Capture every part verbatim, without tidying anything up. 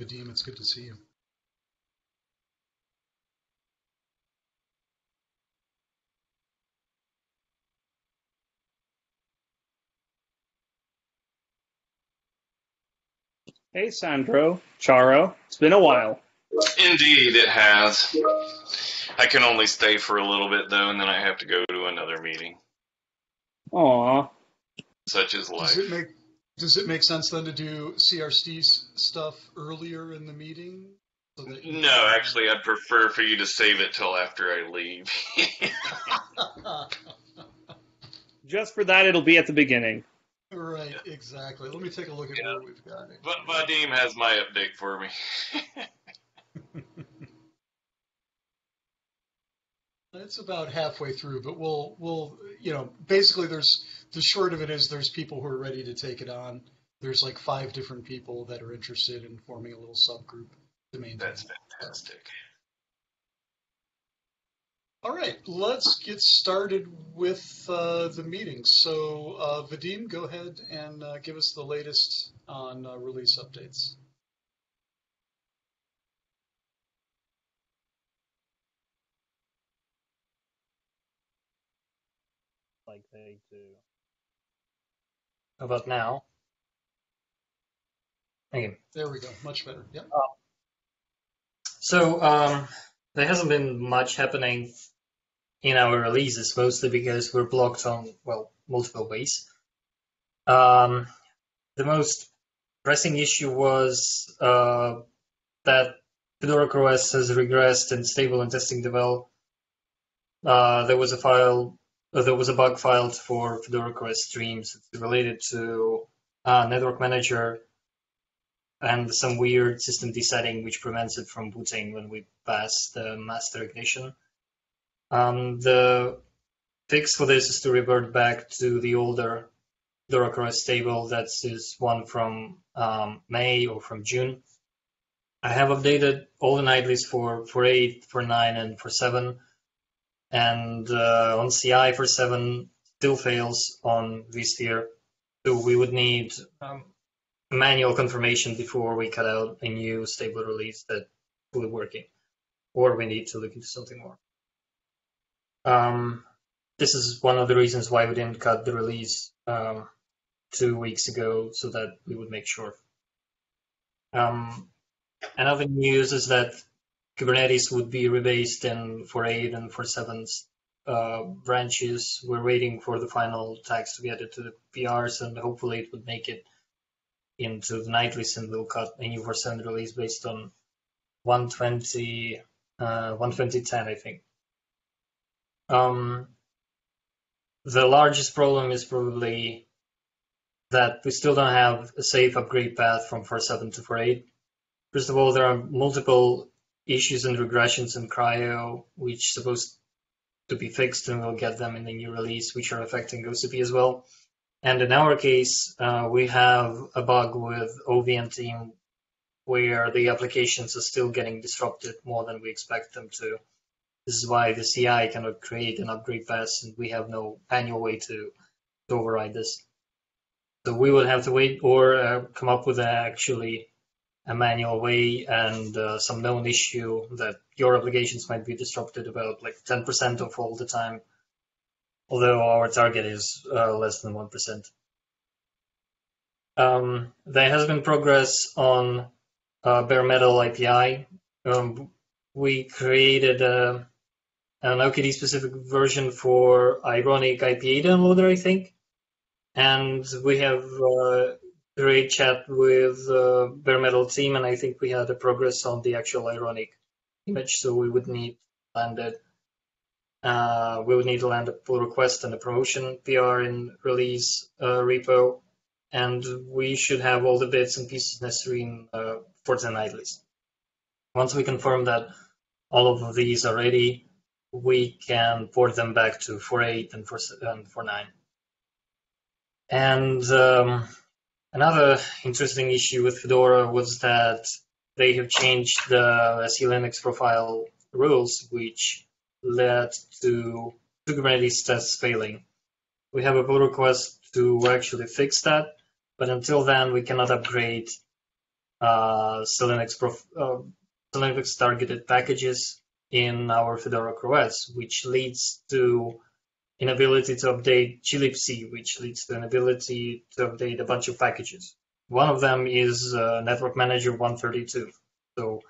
Vadim, it's good to see you. Hey, Sandro, Charo, it's been a while. Indeed, it has. I can only stay for a little bit, though, and then I have to go to another meeting. Aw. Such is life. Does it make, does it make sense, then, to do C R C stuff earlier in the meeting? So that you no, actually, I'd prefer for you to save it till after I leave. Just for that, it'll be at the beginning. Right, exactly. Let me take a look at yeah. what we've got. But Vadim has my update for me. It's about halfway through, but we'll we'll you know basically there's the short of it is there's people who are ready to take it on. There's like five different people that are interested in forming a little subgroup to maintain. That's fantastic. All right, let's get started with uh, the meeting. So uh, Vadim, go ahead and uh, give us the latest on uh, release updates. Like they do. How about now? Thank you. There we go, much better. Yep. Uh, so um, there hasn't been much happening in our releases, mostly because we're blocked on, well, multiple ways. Um, the most pressing issue was uh, that Fedora CoreOS has regressed in stable and testing devel. Uh, there was a file, uh, there was a bug filed for Fedora CoreOS streams. It's related to uh, network manager and some weird system desetting which prevents it from booting when we pass the master ignition. Um, the fix for this is to revert back to the older Fedora CoreOS stable. That is one from um, May or from June. I have updated all the nightlies for, for eight, for nine, and for seven. And uh, on C I for seven still fails on vSphere. So we would need um, manual confirmation before we cut out a new stable release that's fully working, or we need to look into something more. Um, this is one of the reasons why we didn't cut the release um, two weeks ago, so that we would make sure. Um, another news is that Kubernetes would be rebased in four point eight and four point seven uh, branches. We're waiting for the final tags to be added to the P Rs, and hopefully it would make it into the nightlies, and we'll cut a new four point seven release based on one twenty, uh, one twenty point ten, I think. Um, the largest problem is probably that we still don't have a safe upgrade path from four point seven to four point eight. First of all, there are multiple issues and regressions in cryo, which are supposed to be fixed, and we'll get them in the new release, which are affecting O C P as well. And in our case, uh, we have a bug with O V N team where the applications are still getting disrupted more than we expect them to. This is why the C I cannot create an upgrade pass, and we have no manual way to, to override this. So we would have to wait or uh, come up with a, actually a manual way and uh, some known issue that your applications might be disrupted about like ten percent of all the time. Although our target is uh, less than one percent. Um, there has been progress on uh, bare metal A P I. Um, we created a, an O K D specific version for Ironic I P A downloader, I think. And we have a great chat with uh, bare metal team, and I think we had a progress on the actual Ironic image, so we would need landed. Uh, we would need to land a pull request and a promotion P R in release uh, repo, and we should have all the bits and pieces necessary in uh, four point ten nightlies. Once we confirm that all of these are ready, we can port them back to four point eight and four point nine. And um, another interesting issue with Fedora was that they have changed the SELinux profile rules, which led to Kubernetes tests failing. We have a pull request to actually fix that, but until then we cannot upgrade uh, SELinux, prof uh, SELinux targeted packages in our Fedora CoreOS, which leads to inability to update glibc, which leads to inability to update a bunch of packages. One of them is uh, network manager one thirty-two. So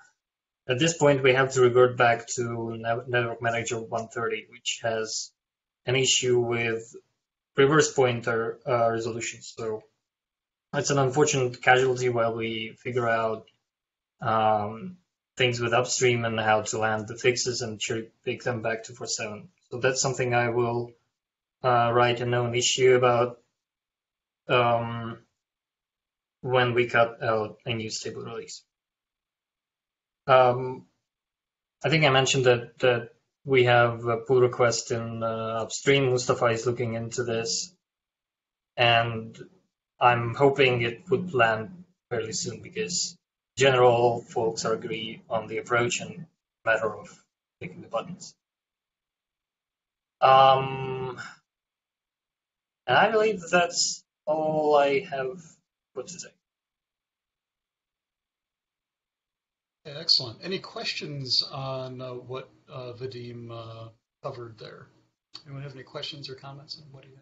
at this point, we have to revert back to network manager one thirty, which has an issue with reverse pointer uh, resolution. So it's an unfortunate casualty while we figure out um, things with upstream and how to land the fixes and pick them back to four point seven. So that's something I will uh, write a known issue about um, when we cut out a new stable release. Um, I think I mentioned that, that we have a pull request in uh, upstream. Mustafa is looking into this, and I'm hoping it would land fairly soon because general folks are agree on the approach and matter of clicking the buttons. Um, and I believe that's all I have for today. Excellent. Any questions on uh, what uh, Vadim uh, covered there? Anyone have any questions or comments on what he had?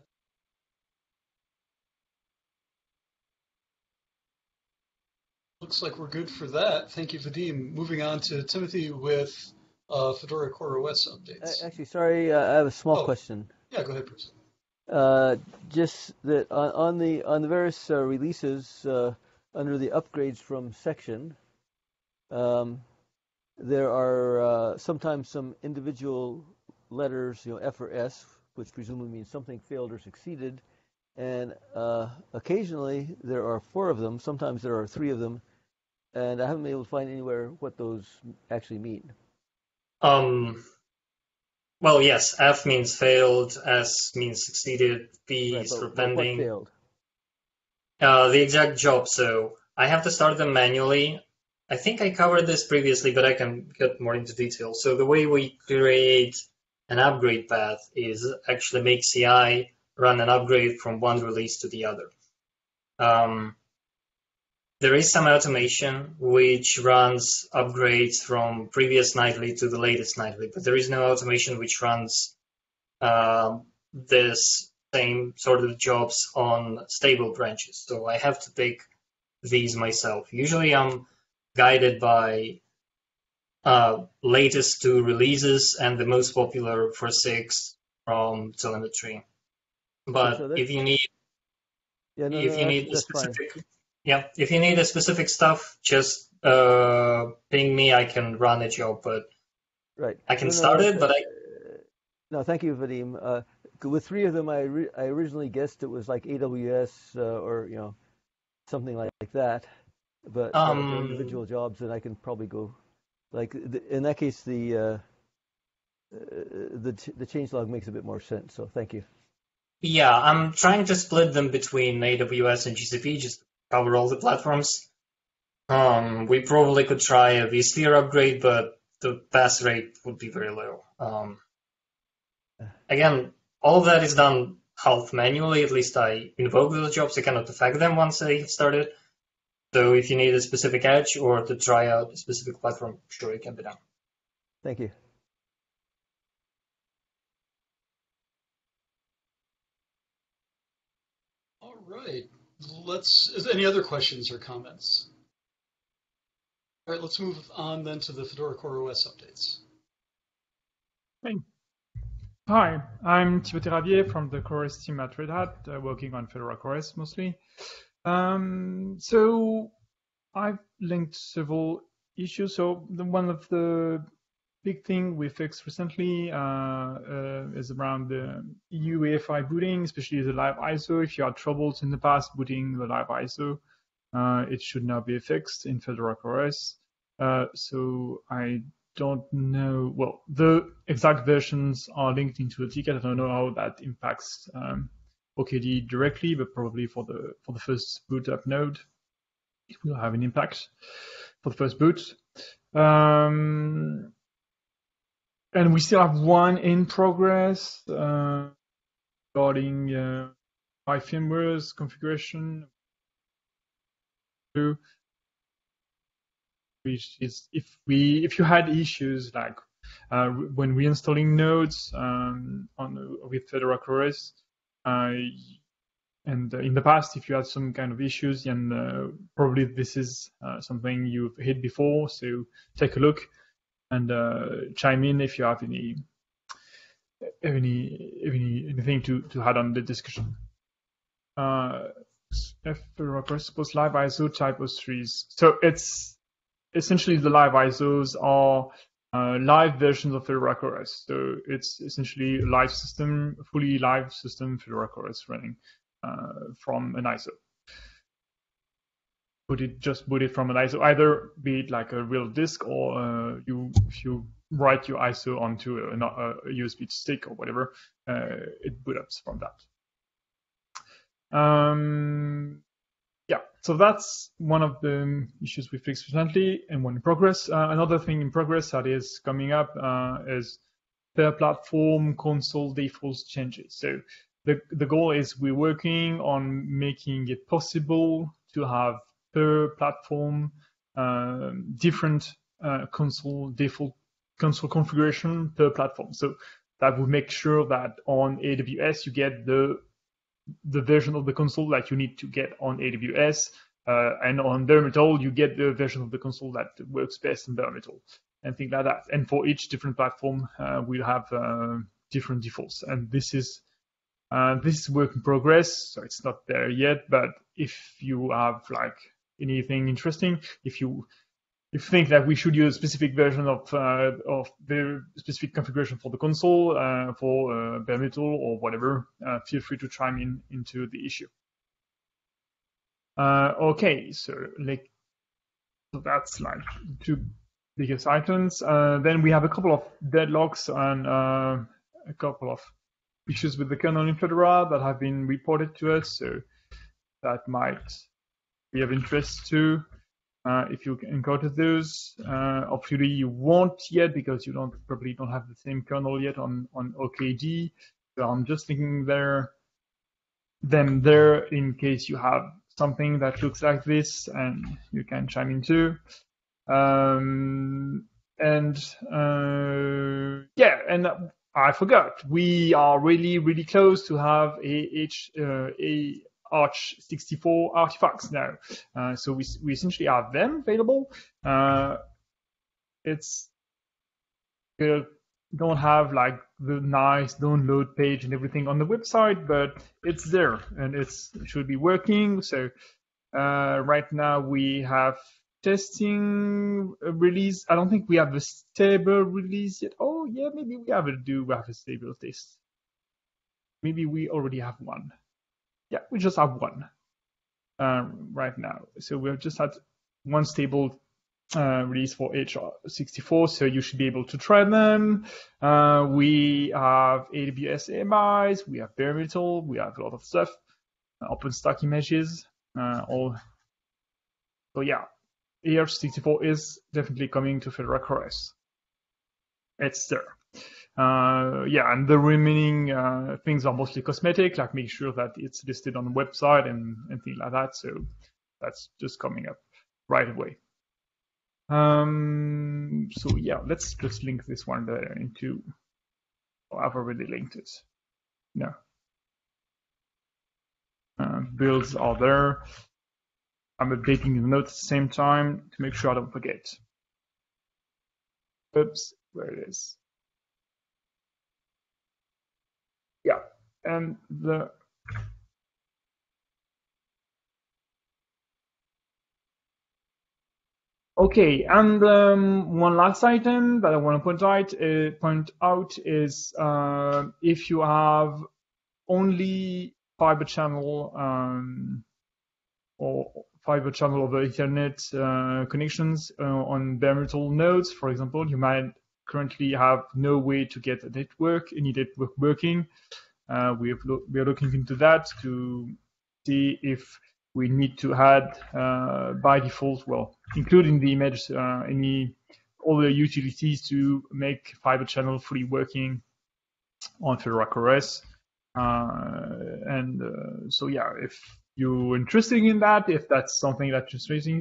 Looks like we're good for that. Thank you, Vadim. Moving on to Timothy with uh, Fedora CoreOS updates. Actually, sorry, uh, I have a small oh. question. Yeah, go ahead, Bruce. Uh, just that on, on the on the various uh, releases uh, under the upgrades from section. Um, there are uh, sometimes some individual letters, you know, F or S, which presumably means something failed or succeeded, and uh, occasionally there are four of them. Sometimes there are three of them, and I haven't been able to find anywhere what those actually mean. Um. Well, yes, F means failed, S means succeeded, P right, is for pending. What failed? Uh, the exact job. So I have to start them manually. I think I covered this previously, but I can get more into detail. So the way we create an upgrade path is actually make C I run an upgrade from one release to the other. Um, there is some automation which runs upgrades from previous nightly to the latest nightly, but there is no automation which runs uh, this same sort of jobs on stable branches. So I have to pick these myself. Usually I'm guided by uh, latest two releases and the most popular for six from telemetry. But so if you need, yeah, no, if no, you need a specific, fine. yeah, if you need a specific stuff, just uh, ping me. I can run a job, but right, I can no, start no, it. But I no, thank you, Vadim. Uh, with three of them, I I originally guessed it was like A W S uh, or you know something like that. But um, individual jobs, then I can probably go, like the, in that case, the uh, the ch the changelog makes a bit more sense. So thank you. Yeah, I'm trying to split them between A W S and G C P, just to cover all the platforms. Um, we probably could try a vSphere upgrade, but the pass rate would be very low. Um, again, all of that is done half manually. At least I invoke those jobs. I cannot affect them once they have started. So if you need a specific edge or to try out a specific platform, sure, it can be done. Thank you. All right. Let's, is there any other questions or comments? All right, let's move on then to the Fedora CoreOS updates. Hey. Hi, I'm Timothy Ravier from the CoreOS team at Red Hat, uh, working on Fedora CoreOS mostly. Um, so I've linked several issues. So the, one of the big thing we fixed recently uh, uh, is around the E U E F I booting, especially the live I S O. If you had troubles in the past booting the live I S O, uh, it should now be fixed in Fedora CoreOS. Uh, so I don't know, well, the exact versions are linked into a ticket. I don't know how that impacts um, O K D directly, but probably for the for the first boot up node, it will have an impact for the first boot. Um, and we still have one in progress uh, regarding uh, my firmware's configuration. which is if we if you had issues like uh, when we installing nodes um, on with Fedora CoreOS, uh, and in the past, if you had some kind of issues, and uh, probably this is uh, something you've hit before, so take a look and uh, chime in if you have any any any anything to to add on the discussion. Uh, Fedora CoreOS supports live I S O typos trees. So it's essentially the live I S Os are uh, live versions of Fedora CoreOS. So it's essentially a live system, fully live system Fedora CoreOS running uh, from an I S O. But it just boot it from an I S O, either be it like a real disk or uh, you if you write your I S O onto a, a U S B stick or whatever, uh, it boot up from that. Um, yeah, so that's one of the issues we fixed recently and one in progress. Uh, another thing in progress that is coming up uh, is per platform console defaults changes. So the, the goal is we're working on making it possible to have per platform uh, different uh, console default console configuration per platform. So that would make sure that on A W S you get the the version of the console that you need to get on A W S, uh, and on bare metal you get the version of the console that works best in bare metal and things like that. And for each different platform, uh, we'll have uh, different defaults. And this is uh, this is work in progress, so it's not there yet. But if you have like anything interesting, if you if you think that we should use a specific version of uh, of the specific configuration for the console, uh, for uh, bare metal or whatever, uh, feel free to chime in into the issue. Uh, okay, so like so that's like two biggest items. Uh, then we have a couple of deadlocks and uh, a couple of issues with the kernel in Fedora that have been reported to us, so that might be of interest too. Uh, if you encounter those, uh, obviously you won't yet because you don't probably don't have the same kernel yet on on O K D. So I'm just thinking there, them there in case you have something that looks like this, and you can chime in too. Um, and uh, yeah, and I forgot, we are really really close to have a h uh, a. Arch sixty-four artifacts now, uh, so we we essentially have them available. Uh, it's you don't have like the nice download page and everything on the website, but it's there and it's it should be working. So uh, right now we have testing release. I don't think we have a stable release yet. Oh yeah, maybe we have a do we have a stable test. Maybe we already have one. Yeah, we just have one uh, right now. So we've just had one stable uh, release for H R sixty-four, so you should be able to try them. Uh, we have A W S A M Is, we have bare metal, we have a lot of stuff, uh, OpenStack images, uh, all. So yeah, H R sixty-four is definitely coming to Fedora CoreOS. It's there. Uh, yeah, and the remaining uh, things are mostly cosmetic, like make sure that it's listed on the website and, and things like that. So that's just coming up right away. Um, so yeah, let's just link this one there into. Oh, I've already linked it. No. Uh, builds are there. I'm updating the notes at the same time to make sure I don't forget. Oops, where it is. Yeah, and the okay, and um, one last item that I want to point out uh, point out is uh, if you have only fiber channel um, or fiber channel over Ethernet uh, connections uh, on bare metal nodes, for example, you might currently have no way to get a network, any network working. Uh, we, have lo we are looking into that to see if we need to add uh, by default, well, including the image, uh, any other utilities to make fiber channel fully working on Fedora CoreOS. Uh, and uh, so yeah, if you're interested in that, if that's something that's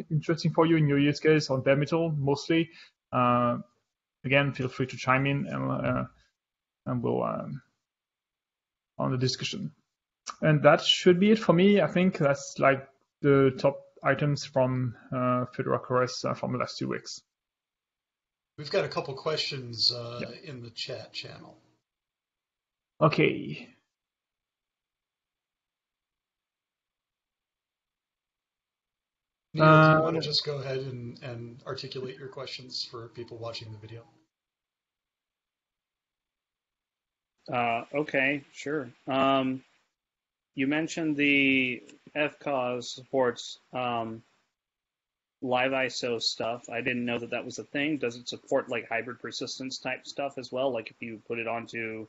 interesting for you in your use case on Demital mostly, uh, again, feel free to chime in and, uh, and we'll um, on the discussion. And that should be it for me. I think that's like the top items from uh, Fedora CoreOS uh, from the last two weeks. We've got a couple questions uh, yeah. in the chat channel. Okay. Neil, do you want to just go ahead and, and articulate your questions for people watching the video? Uh, okay, sure. Um, you mentioned the F C O S supports um, live I S O stuff. I didn't know that that was a thing. Does it support like hybrid persistence type stuff as well? Like if you put it onto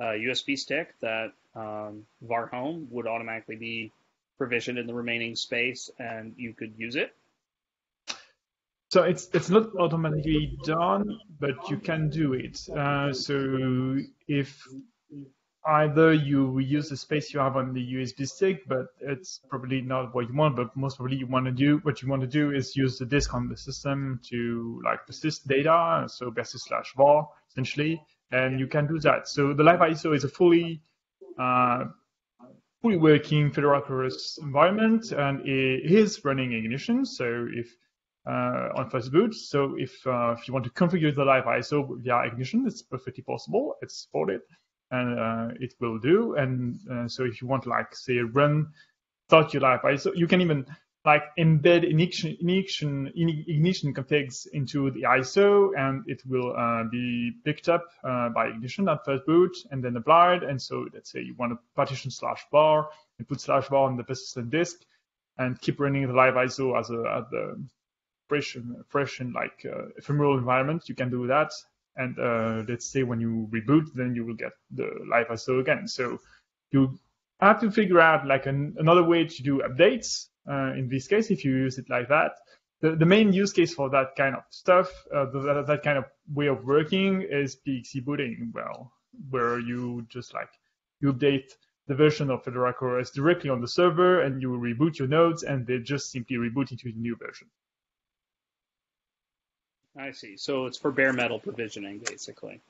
a U S B stick, that um, var home would automatically be provision in the remaining space and you could use it? So it's it's not automatically done, but you can do it. Uh, so if either you reuse the space you have on the U S B stick, but it's probably not what you want, but most probably you want to do, what you want to do is use the disk on the system to like persist data, so basis slash var essentially, and you can do that. So the live I S O is a fully uh, fully working Fedora CoreOS environment, and it is running Ignition. So if uh, on first boot, so if uh, if you want to configure the live I S O via Ignition, it's perfectly possible. It's supported, and uh, it will do. And uh, so if you want, like say, run start your live I S O, you can even like embed ignition ignition ignition configs into the I S O, and it will uh, be picked up uh, by Ignition at first boot and then applied. And so let's say you want to partition slash bar and put slash bar on the persistent disk and keep running the live I S O as a as the fresh and fresh and like uh, ephemeral environment. You can do that, and uh, let's say when you reboot, then you will get the live I S O again. So you have to figure out like an, another way to do updates. Uh, in this case, if you use it like that, the, the main use case for that kind of stuff, uh, that, that kind of way of working is P X E booting, well, where you just like, you update the version of Fedora CoreOS directly on the server and you reboot your nodes and they just simply reboot into the new version. I see. So it's for bare metal provisioning, basically.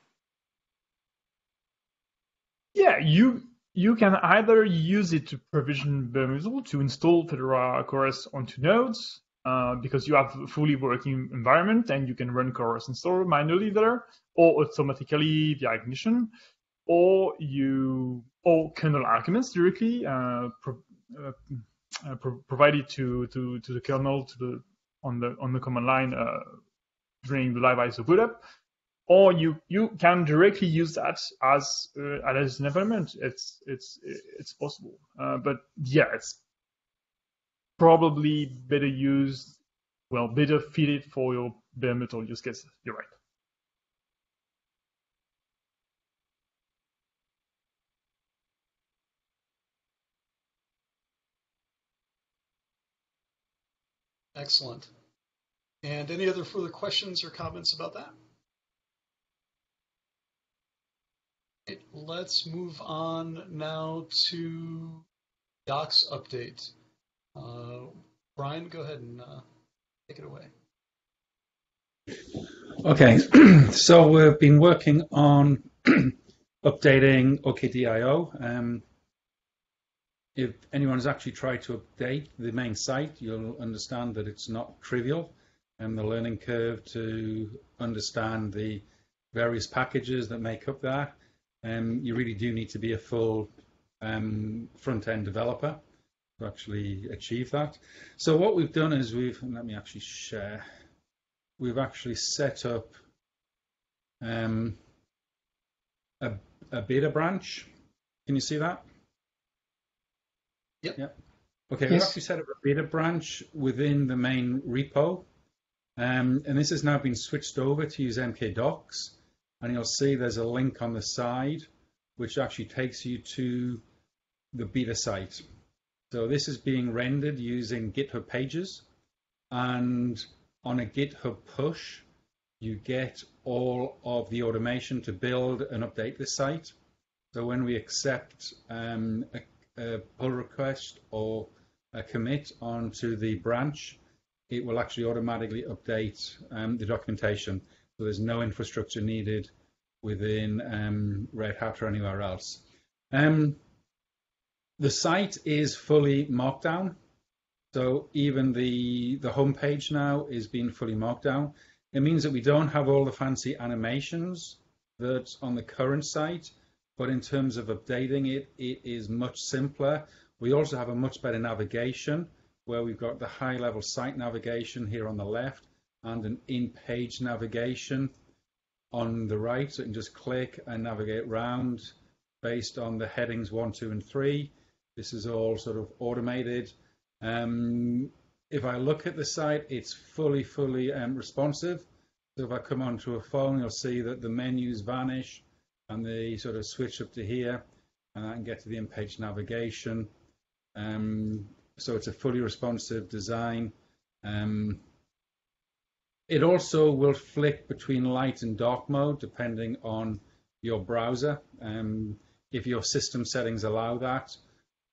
Yeah, you... You can either use it to provision bare metal to install Fedora CoreOS onto nodes uh, because you have a fully working environment and you can run CoreOS install manually there, or automatically via Ignition, or you or kernel arguments directly uh, pro, uh, pro, provided to, to to the kernel to the on the on the command line uh, during the live I S O boot up. Or you you can directly use that as uh, as an environment. It's it's it's possible, uh, but yeah, it's probably better used, well, better fitted for your bare metal use case. You're right. Excellent. And any other further questions or comments about that? Let's move on now to docs update. Uh, Brian, go ahead and uh, take it away. Okay, so we've been working on updating O K D I O. Um, if anyone's actually tried to update the main site, you'll understand that it's not trivial, and the learning curve to understand the various packages that make up that. Um, you really do need to be a full um, front-end developer to actually achieve that. So what we've done is we've, let me actually share, we've actually set up um, a, a beta branch. Can you see that? Yep. Yep. Okay, yes. We've actually set up a beta branch within the main repo. Um, and this has now been switched over to use M K docs. And you'll see there's a link on the side which actually takes you to the beta site. So this is being rendered using GitHub Pages, and on a GitHub push you get all of the automation to build and update the site. So when we accept um, a, a pull request or a commit onto the branch, it will actually automatically update um, the documentation. So there's no infrastructure needed within um, Red Hat or anywhere else. Um, the site is fully markdown. So even the, the home page now is being fully markdown. It means that we don't have all the fancy animations that's on the current site, but in terms of updating it, it is much simpler. We also have a much better navigation where we've got the high level site navigation here on the left and an in-page navigation on the right. So you can just click and navigate around based on the headings one, two, and three. This is all sort of automated. Um, if I look at the site, it's fully, fully um, responsive. So if I come onto a phone, you'll see that the menus vanish and they sort of switch up to here, and I can get to the in-page navigation. Um, so it's a fully responsive design. Um, it also will flick between light and dark mode depending on your browser. Um, if your system settings allow that,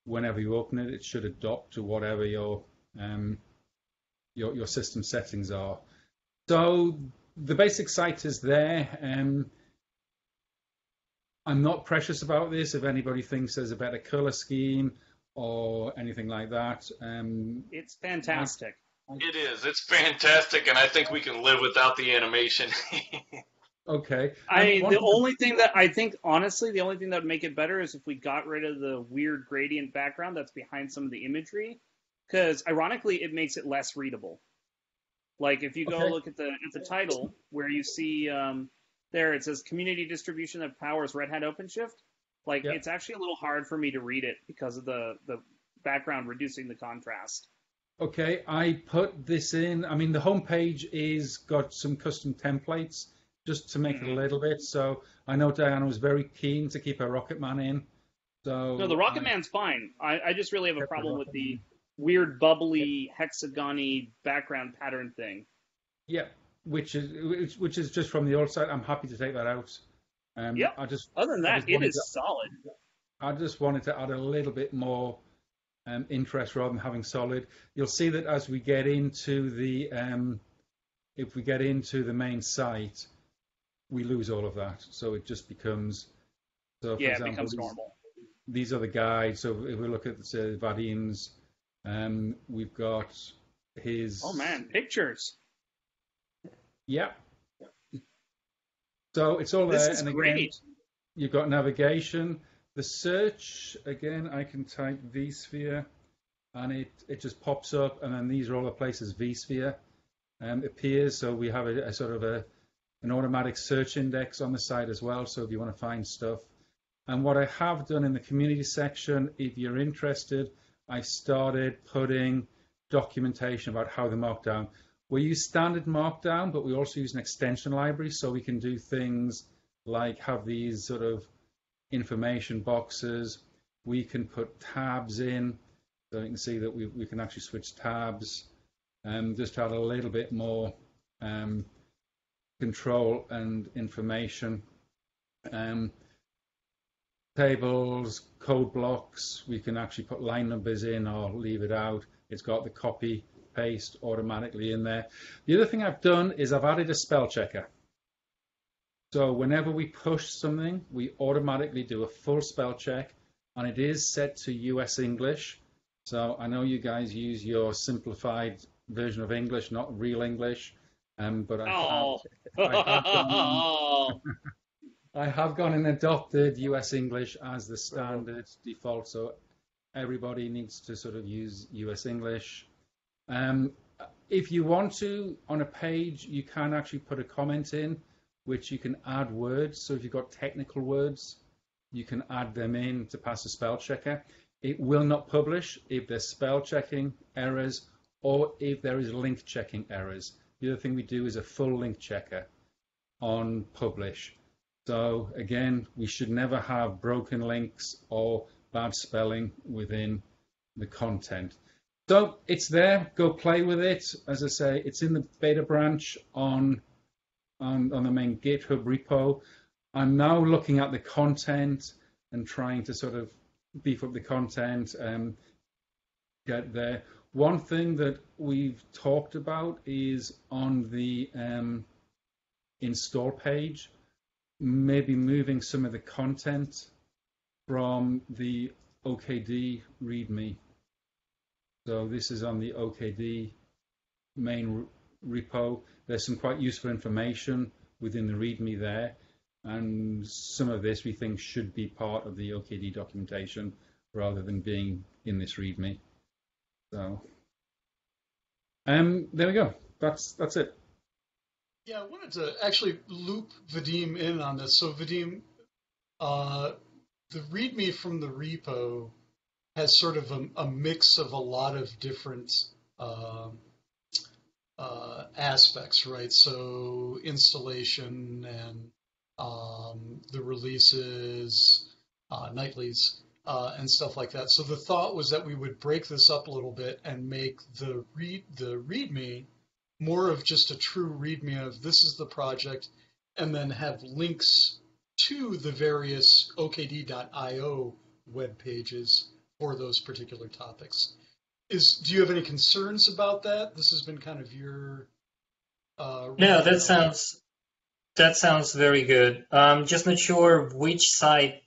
whenever you open it, it should adopt to whatever your um, your, your system settings are. So the basic site is there. Um, I'm not precious about this. If anybody thinks there's a better color scheme or anything like that, um, it's fantastic. I, I, it is. It's fantastic, and I think we can live without the animation. Okay. I the only thing that I think, honestly, the only thing that would make it better is if we got rid of the weird gradient background that's behind some of the imagery, because ironically, it makes it less readable. Like if you go okay. look at the at the title where you see um, there, it says community distribution that powers Red Hat OpenShift. Like yep. it's actually a little hard for me to read it because of the the background reducing the contrast. Okay, I put this in. I mean, the homepage is got some custom templates, just to make it a little bit. So I know Diana was very keen to keep her Rocket Man in. So no, the Rocket Man's fine. I, I just really have a problem with the weird bubbly hexagon-y background pattern thing. Yeah, which is which, which is just from the old site. I'm happy to take that out. Um, yeah. I just other than that, it is to, solid. I just wanted to add a little bit more um, interest rather than having solid. You'll see that as we get into the um, if we get into the main site, we lose all of that. So it just becomes, so for yeah, example, it becomes normal. These are the guides. So if we look at say, Vadim's, um, we've got his. Oh man, pictures. Yeah. So it's all this there. Is and great. Again, you've got navigation, the search. Again, I can type vSphere and it, it just pops up. And then these are all the places vSphere um, appears. So we have a, a sort of a, an automatic search index on the site as well, so if you want to find stuff. And what I have done in the community section, if you're interested, I started putting documentation about how the markdown. We use standard markdown, but we also use an extension library, so we can do things like have these sort of information boxes. We can put tabs in, so you can see that we, we can actually switch tabs and just add a little bit more um, control and information, um, tables, code blocks. We can actually put line numbers in or leave it out. It's got the copy paste automatically in there. The other thing I've done is I've added a spell checker. So whenever we push something, we automatically do a full spell check, and it is set to U S English. So I know you guys use your simplified version of English, not real English. Um, but I, oh. have, I, have gone, I have gone and adopted U S English as the standard default, so everybody needs to sort of use U S English. Um, if you want to, on a page, you can actually put a comment in, which you can add words. So if you've got technical words, you can add them in to pass a spell checker. It will not publish if there's spell checking errors or if there is link checking errors. The other thing we do is a full link checker on publish. So again, we should never have broken links or bad spelling within the content. So it's there, go play with it. As I say, it's in the beta branch on, on, on the main GitHub repo. I'm now looking at the content and trying to sort of beef up the content, um, get there. One thing that we've talked about is on the um, install page, maybe moving some of the content from the O K D README. So this is on the O K D main repo. There's some quite useful information within the README there, and some of this we think should be part of the O K D documentation rather than being in this README. So, um, there we go. That's that's it. Yeah, I wanted to actually loop Vadim in on this. So Vadim, uh, the README from the repo has sort of a, a mix of a lot of different uh, uh, aspects, right? So installation and um, the releases, uh, nightlies, Uh, and stuff like that. So the thought was that we would break this up a little bit and make the read the README more of just a true README of this is the project, and then have links to the various O K D dot I O web pages for those particular topics. Is do you have any concerns about that? This has been kind of your. Uh, no, that sounds that sounds very good. I'm just not sure which site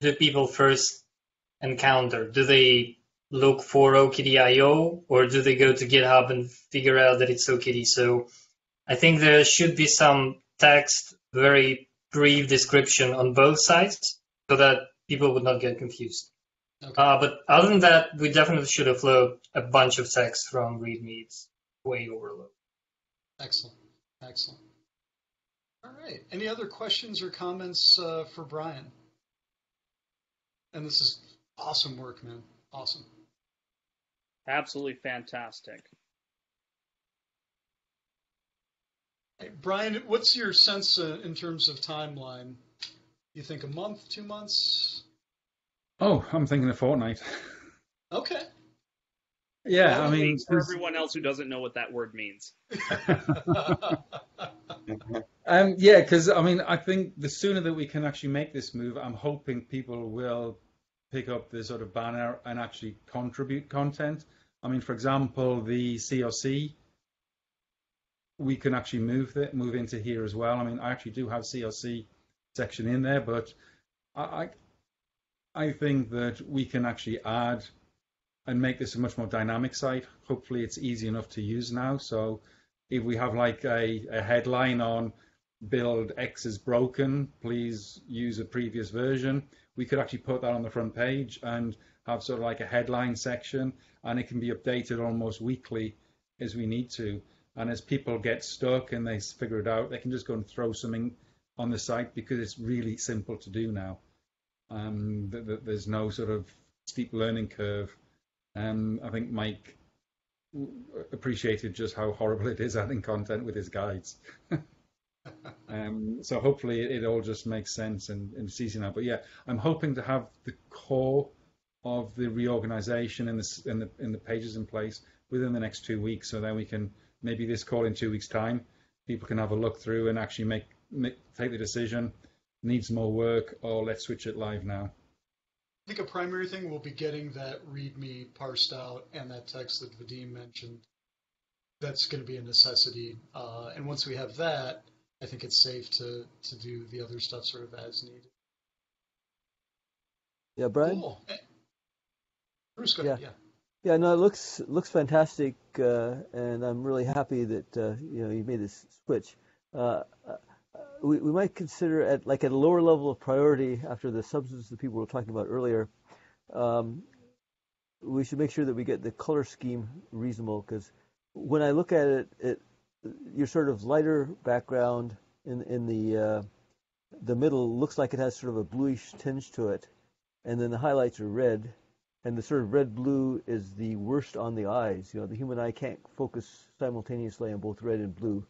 do people first encounter? Do they look for O K D dot I O or do they go to GitHub and figure out that it's O K D? So I think there should be some text, very brief description on both sides so that people would not get confused. Okay. Uh, but other than that, we definitely should upload a bunch of text from README. It's way overload. Excellent, excellent. All right, any other questions or comments uh, for Brian? And this is awesome work, man. Awesome. Absolutely fantastic. Hey, Brian, what's your sense uh, in terms of timeline? You think a month, two months? Oh, I'm thinking a fortnight. Okay. Yeah, well, I mean, for everyone else who doesn't know what that word means. Um, yeah, because I mean, I think the sooner that we can actually make this move, I'm hoping people will pick up the sort of banner and actually contribute content. I mean, for example, the C R C, we can actually move that move into here as well. I mean, I actually do have C R C section in there, but I I think that we can actually add and make this a much more dynamic site. Hopefully, it's easy enough to use now. So if we have like a, a headline on build X is broken, please use a previous version, we could actually put that on the front page and have sort of like a headline section, and it can be updated almost weekly as we need to. And as people get stuck and they figure it out, they can just go and throw something on the site because it's really simple to do now. Um, th th there's no sort of steep learning curve. Um, I think Mike appreciated just how horrible it is adding content with his guides. um, so hopefully it, it all just makes sense and, and it's easy now. But yeah, I'm hoping to have the core of the reorganization and the, and the, and the pages in place within the next two weeks. So then we can, maybe this call in two weeks time, people can have a look through and actually make, make take the decision, needs more work, or let's switch it live now. I think a primary thing will be getting that README parsed out and that text that Vadim mentioned. That's going to be a necessity. Uh, and once we have that, I think it's safe to, to do the other stuff sort of as needed. Yeah, Brian? Cool. Bruce, go ahead. Yeah. Yeah, no, it looks, looks fantastic. Uh, and I'm really happy that uh, you know, you made this switch. Uh, We, we might consider at like at a lower level of priority after the substance that people were talking about earlier. Um, we should make sure that we get the color scheme reasonable, because when I look at it, it, your sort of lighter background in in the uh, the middle looks like it has sort of a bluish tinge to it, and then the highlights are red, and the sort of red blue is the worst on the eyes. You know, the human eye can't focus simultaneously on both red and blue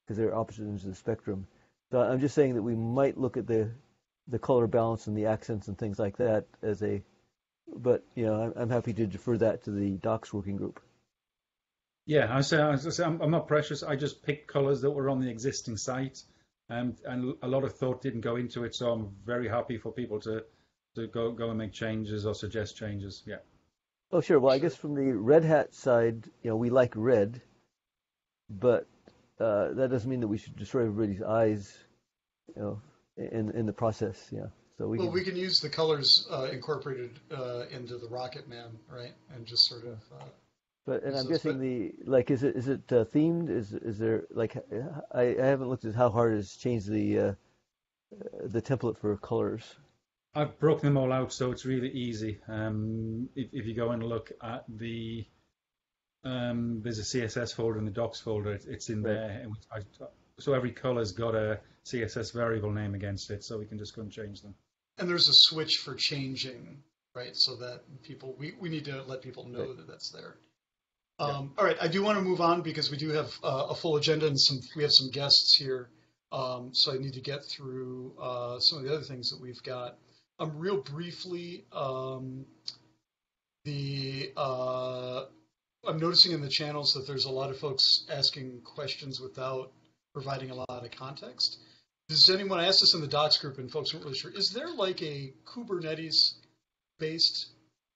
because they're opposite ends of the spectrum. So I'm just saying that we might look at the the color balance and the accents and things like that as a, but you know, I'm, I'm happy to defer that to the docs working group. Yeah, I say, I say I'm, I'm not precious. I just picked colors that were on the existing site, and and a lot of thought didn't go into it. So I'm very happy for people to to go, go and make changes or suggest changes. Yeah. Oh, sure. Well, I guess from the Red Hat side, you know, we like red, but uh, that doesn't mean that we should destroy everybody's eyes, you know, in in the process. Yeah. So we well, can, we can use the colors uh, incorporated uh, into the Rocket Man, right? And just sort of. Uh, but and I'm guessing the like is it is it uh, themed? Is is there like I, I haven't looked at how hard it's changed the uh, the template for colors. I've broken them all out, so it's really easy. Um, if, if you go and look at the, um, there's a C S S folder in the docs folder. It, it's in there, and I, so every color's got a C S S variable name against it, so we can just go and change them. And there's a switch for changing, right? So that people, we, we need to let people know right. that that's there. Um, yeah. All right, I do want to move on because we do have uh, a full agenda and some we have some guests here, um, so I need to get through uh, some of the other things that we've got. Um, real briefly, um, the uh, I'm noticing in the channels that there's a lot of folks asking questions without providing a lot of context. Does anyone ask this in the docs group and folks weren't really sure? Is there like a Kubernetes-based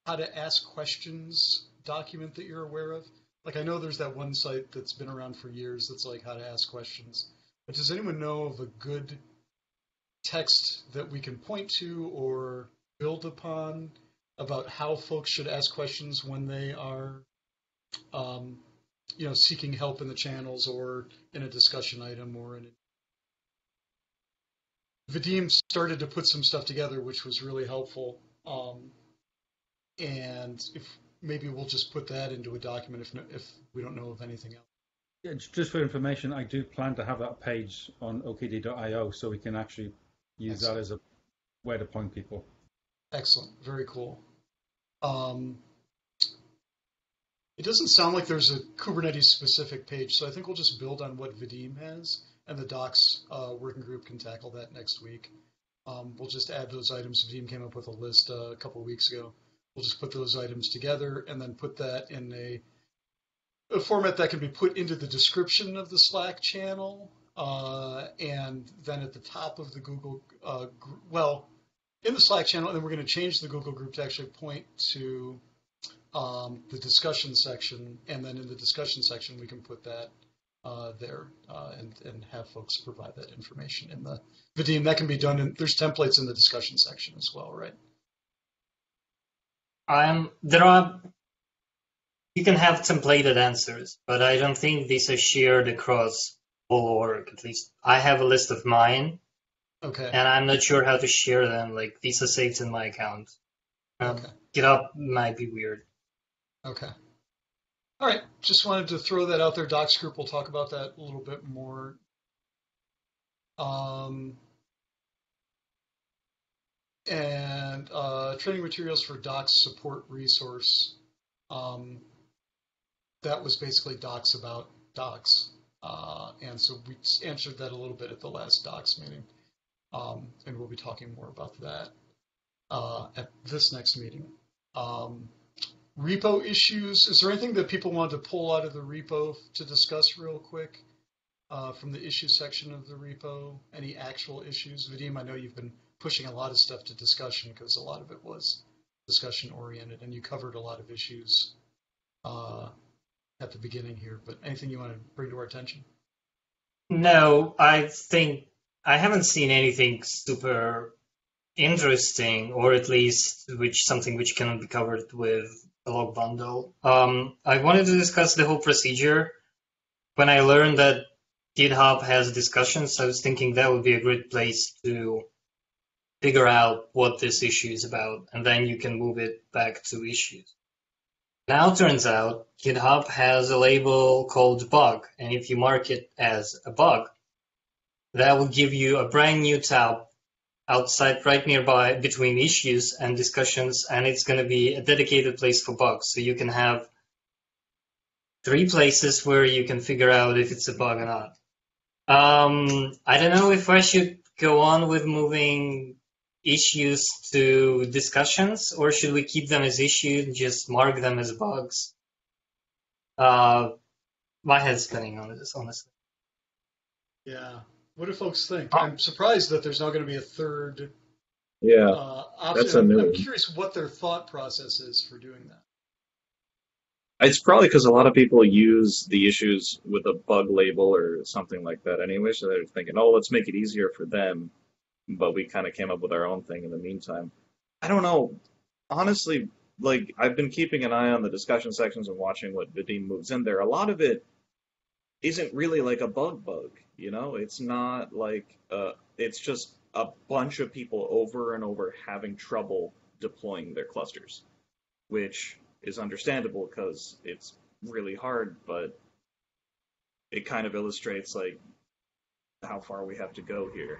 how to ask questions document that you're aware of? Like I know there's that one site that's been around for years that's like how to ask questions. But does anyone know of a good text that we can point to or build upon about how folks should ask questions when they are, um, you know, seeking help in the channels or in a discussion item or in a... Vadim started to put some stuff together, which was really helpful. Um, and if maybe we'll just put that into a document if, no, if we don't know of anything else. Yeah, just for information, I do plan to have that page on O K D dot I O so we can actually use Excellent. that as a way to point people. Excellent. Very cool. Um, it doesn't sound like there's a Kubernetes-specific page, so I think we'll just build on what Vadim has, and the docs uh, working group can tackle that next week. Um, we'll just add those items. Vadim came up with a list uh, a couple of weeks ago. We'll just put those items together and then put that in a a format that can be put into the description of the Slack channel, uh, and then at the top of the Google, uh, well, in the Slack channel, and then we're going to change the Google group to actually point to um, the discussion section, and then in the discussion section we can put that uh, there uh, and, and have folks provide that information in the Vadim. That can be done, in, there's templates in the discussion section as well, right? Um, there are... You can have templated answers, but I don't think these are shared across all org. At least I have a list of mine, okay, and I'm not sure how to share them. Like these are saved in my account. Um, okay. GitHub might be weird. Okay. All right. Just wanted to throw that out there. Docs group will talk about that a little bit more. Um. And uh, training materials for docs support resource. Um. That was basically docs about docs. Uh, and so we answered that a little bit at the last docs meeting. Um, and we'll be talking more about that uh, at this next meeting. Um, repo issues. Is there anything that people want to pull out of the repo to discuss real quick uh, from the issue section of the repo? Any actual issues? Vadim, I know you've been pushing a lot of stuff to discussion because a lot of it was discussion oriented and you covered a lot of issues uh, at the beginning here, but anything you want to bring to our attention? No, I think I haven't seen anything super interesting, or at least which something which cannot be covered with a log bundle. Um, I wanted to discuss the whole procedure. When I learned that GitHub has discussions, I was thinking that would be a great place to figure out what this issue is about, and then you can move it back to issues. Now, turns out, GitHub has a label called bug, and if you mark it as a bug, that will give you a brand new tab outside, right nearby, between issues and discussions, and it's going to be a dedicated place for bugs. So you can have three places where you can figure out if it's a bug or not. Um, I don't know if I should go on with moving issues to discussions, or should we keep them as issues and just mark them as bugs? Uh, my head's spinning on this, honestly. Yeah. What do folks think? Oh. I'm surprised that there's not going to be a third yeah, uh, option. That's a new I'm, I'm curious what their thought process is for doing that. It's probably because a lot of people use the issues with a bug label or something like that anyway, so they're thinking, oh, let's make it easier for them, but we kind of came up with our own thing in the meantime. I don't know. Honestly, like, I've been keeping an eye on the discussion sections and watching what Vadim moves in there. A lot of it isn't really like a bug bug, you know? It's not like, uh, it's just a bunch of people over and over having trouble deploying their clusters, which is understandable because it's really hard, but it kind of illustrates like how far we have to go here.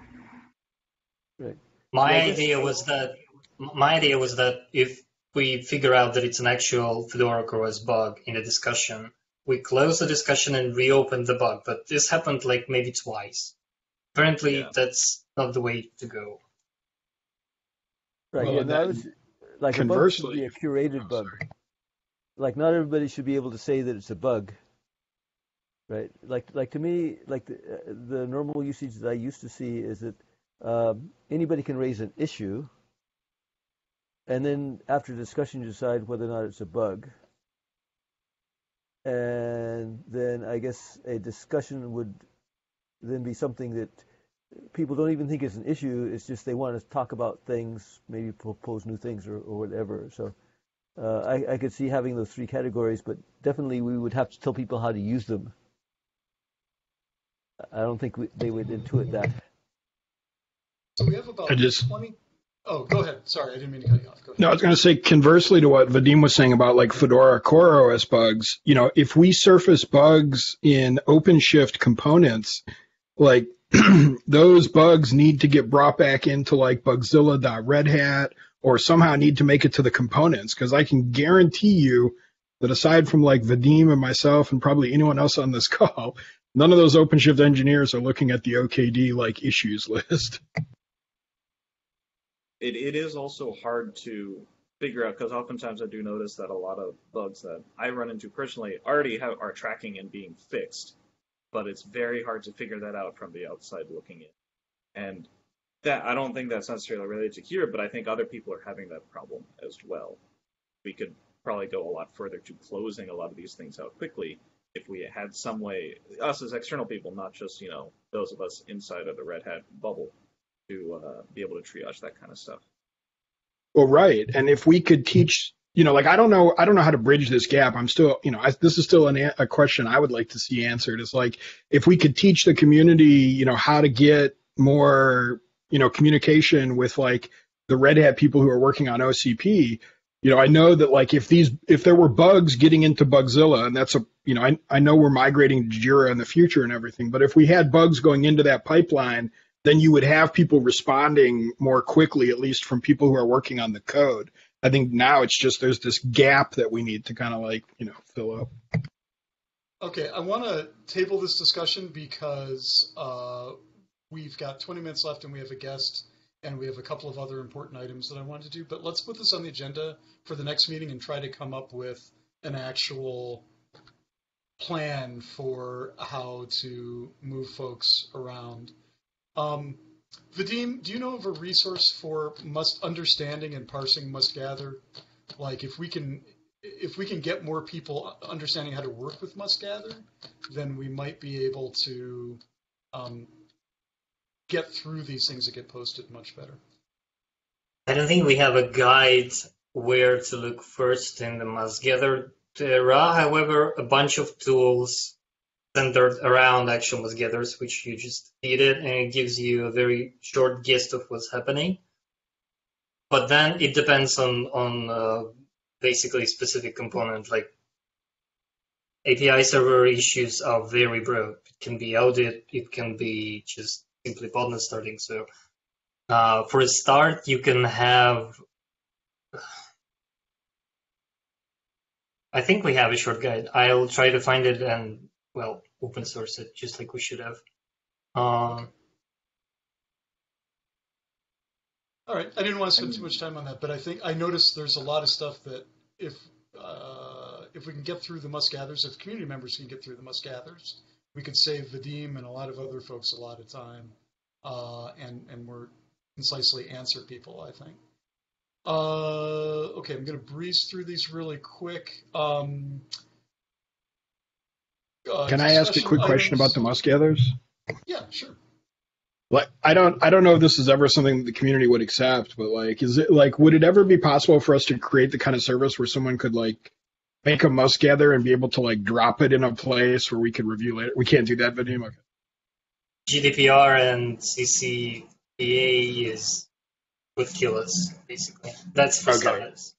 Right. My well, idea was that my idea was that if we figure out that it's an actual Fedora CoreOS bug in a discussion, we close the discussion and reopen the bug. But this happened like maybe twice. Apparently, yeah. That's not the way to go. Right. Well, yeah, that was like a bug should be a curated oh, bug. Sorry. Like, not everybody should be able to say that it's a bug, right? Like, like to me, like the, uh, the normal usage that I used to see is that um, anybody can raise an issue, and then after discussion, you decide whether or not it's a bug. And then I guess a discussion would then be something that people don't even think is an issue. It's just they want to talk about things, maybe propose new things or, or whatever. So. Uh, I, I could see having those three categories, but definitely we would have to tell people how to use them. I don't think we, they would intuit that. So we have about just, twenty. Oh, go ahead. Sorry, I didn't mean to cut you off. Go ahead. No, I was going to say, conversely to what Vadim was saying about like Fedora CoreOS bugs, you know, if we surface bugs in OpenShift components, like those bugs need to get brought back into like bugzilla.red hat or somehow need to make it to the components, because I can guarantee you that aside from like Vadim and myself and probably anyone else on this call, none of those OpenShift engineers are looking at the O K D like issues list. It, it is also hard to figure out, because oftentimes I do notice that a lot of bugs that I run into personally already have, are tracking and being fixed, but it's very hard to figure that out from the outside looking in. And that, I don't think that's necessarily related to here, but I think other people are having that problem as well. We could probably go a lot further to closing a lot of these things out quickly if we had some way, us as external people, not just, you know, those of us inside of the Red Hat bubble, to uh, be able to triage that kind of stuff. Well, right. And if we could teach, you know, like, I don't know, I don't know how to bridge this gap. I'm still, you know, I, this is still an, a question I would like to see answered. It's like, if we could teach the community, you know, how to get more, you know, communication with like the Red Hat people who are working on O C P, you know, I know that like if these, if there were bugs getting into Bugzilla, and that's a, you know, I, I know we're migrating to Jira in the future and everything, but if we had bugs going into that pipeline, then you would have people responding more quickly, at least from people who are working on the code. I think now it's just, there's this gap that we need to kind of like, you know, fill up. Okay, I want to table this discussion because, uh, we've got twenty minutes left and we have a guest and we have a couple of other important items that I wanted to do, but let's put this on the agenda for the next meeting and try to come up with an actual plan for how to move folks around. Um, Vadim, do you know of a resource for must understanding and parsing must gather? Like if we can, if we can get more people understanding how to work with must gather, then we might be able to, um, get through these things that get posted much better. I don't think we have a guide where to look first in the must-gather. There are, however, a bunch of tools centered around actual must-gathers, which you just feed it, and it gives you a very short gist of what's happening. But then it depends on, on uh, basically specific component, like A P I server issues are very broad. It can be audit, it can be just simply pod not starting. So uh, for a start, you can have, I think we have a short guide. I'll try to find it and, well, open source it just like we should have. Um, All right, I didn't want to spend too much time on that, but I think I noticed there's a lot of stuff that if, uh, if we can get through the must gathers, if community members can get through the must gathers, we could save Vadim and a lot of other folks a lot of time, uh, and, and we're concisely answer people, I think. Uh, okay, I'm going to breeze through these really quick. Um, uh, Can I ask a quick items? question about the musk gathers? Yeah, sure. Like, I don't, I don't know if this is ever something that the community would accept, but like, is it like, would it ever be possible for us to create the kind of service where someone could like make a musk gather and be able to like drop it in a place where we could review later? We can't do that, Vadim. Okay. G D P R and C C P A is would kill us, basically. That's for okay. starters.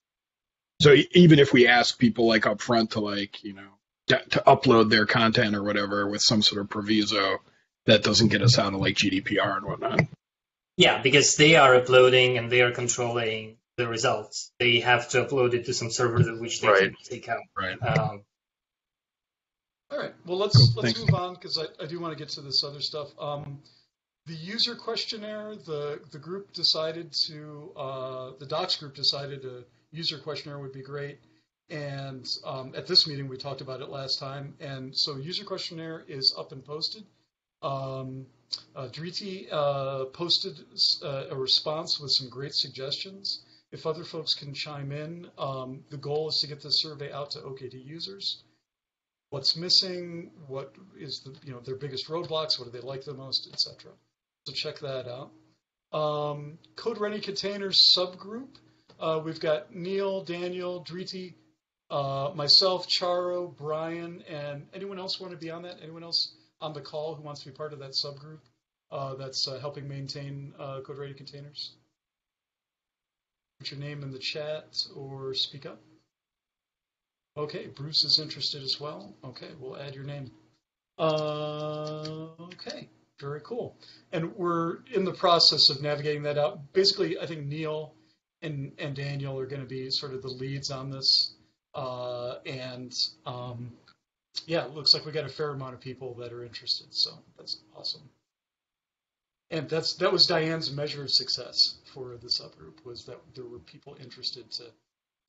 So even if we ask people like up front to like, you know, to, to upload their content or whatever with some sort of proviso, that doesn't get us out of like G D P R and whatnot. Yeah, because they are uploading and they are controlling the results. They have to upload it to some server that which they right. can take out. Right. Um, All right. Well, let's cool. let's Thanks. move on because I, I do want to get to this other stuff. Um, the user questionnaire, the the group decided to uh, the docs group decided a user questionnaire would be great. And um, at this meeting, we talked about it last time. And so, user questionnaire is up and posted. Um, uh, Dhriti uh, posted uh, a response with some great suggestions. If other folks can chime in, um, the goal is to get this survey out to O K D users. What's missing? What is the you know their biggest roadblocks? What do they like the most, et cetera. So check that out. Um, Code Ready Containers subgroup. Uh, we've got Neil, Daniel, Dhriti, uh, myself, Charo, Brian, and anyone else want to be on that? Anyone else on the call who wants to be part of that subgroup uh, that's uh, helping maintain uh, Code Ready Containers? Put your name in the chat or speak up. Okay, Bruce is interested as well. Okay, we'll add your name. Uh, okay, very cool. And we're in the process of navigating that out. Basically, I think Neil and, and Daniel are going to be sort of the leads on this. Uh, and um, Yeah, it looks like we got a fair amount of people that are interested, so that's awesome. And that's that was Diane's measure of success for the subgroup, was that there were people interested to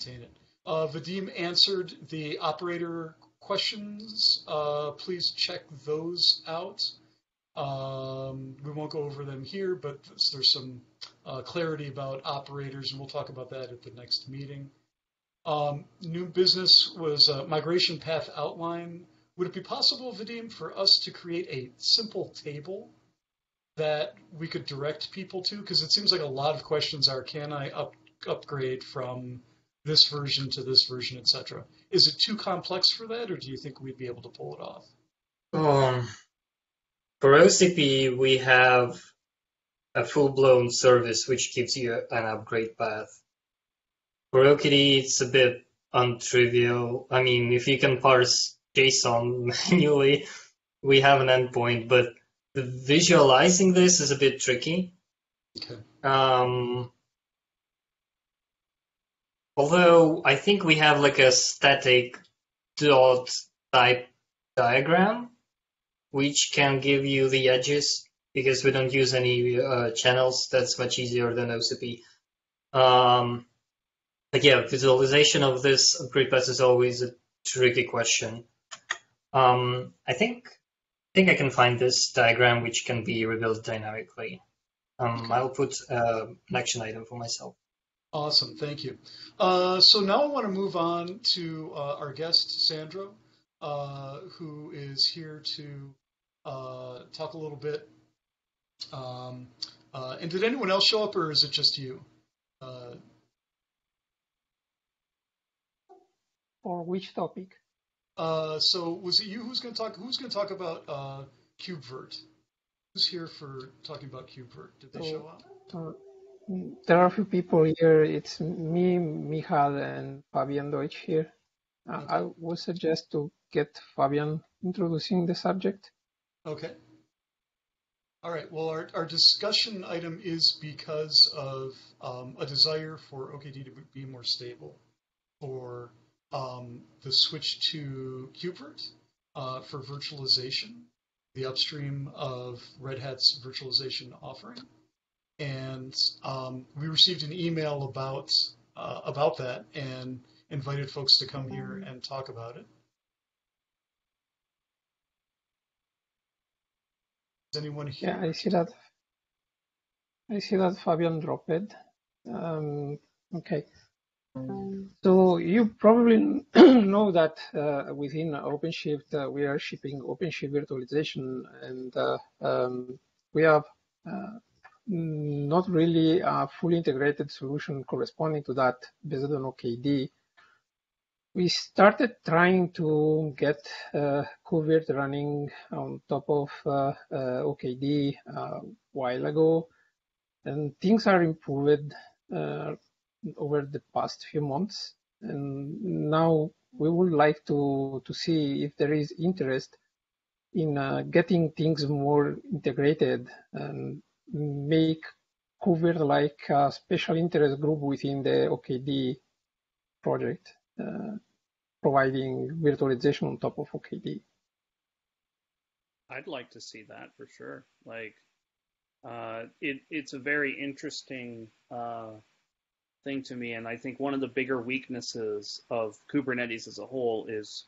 attain it. Uh, Vadim answered the operator questions. Uh, please check those out. Um, we won't go over them here, but there's some uh, clarity about operators, and we'll talk about that at the next meeting. Um, new business was a migration path outline. Would it be possible, Vadim, for us to create a simple table that we could direct people to? Because it seems like a lot of questions are, can I up, upgrade from this version to this version, et cetera? Is it too complex for that, or do you think we'd be able to pull it off? Um, for O C P, we have a full-blown service which gives you an upgrade path. For O K D, it's a bit untrivial. I mean, if you can parse JSON manually, we have an endpoint, but visualizing this is a bit tricky. Okay. Um, although I think we have like a static dot type diagram, which can give you the edges because we don't use any uh, channels. That's much easier than O C P. Um, But yeah, visualization of this upgrade path is always a tricky question. Um, I think I think I can find this diagram, which can be rebuilt dynamically. Um, okay. I'll put uh, an action item for myself. Awesome, thank you. Uh, so now I want to move on to uh, our guest, Sandro, uh, who is here to uh, talk a little bit. Um, uh, and did anyone else show up, or is it just you? Uh, Or which topic? Uh, so was it you who's going to talk? Who's going to talk about uh, KubeVirt? Who's here for talking about KubeVirt? Did they oh, show up? Uh, there are a few people here. It's me, Michal, and Fabian Deutsch here. Uh, okay. I would suggest to get Fabian introducing the subject. Okay. All right. Well, our, our discussion item is because of um, a desire for O K D to be more stable, or Um, the switch to KubeVirt uh, for virtualization, the upstream of Red Hat's virtualization offering. And um, we received an email about, uh, about that and invited folks to come here and talk about it. Is anyone here? Yeah, I see that. I see that Fabian dropped it. Um, okay. So you probably know that uh, within OpenShift, uh, we are shipping OpenShift virtualization, and uh, um, we have uh, not really a fully integrated solution corresponding to that based on O K D. We started trying to get uh, KubeVirt running on top of uh, uh, O K D a while ago, and things are improved uh, over the past few months, and now we would like to to see if there is interest in uh, getting things more integrated and make KubeVirt like a special interest group within the O K D project, uh, providing virtualization on top of O K D. I'd like to see that for sure. Like, uh, it, it's a very interesting uh, thing to me, and I think one of the bigger weaknesses of Kubernetes as a whole is,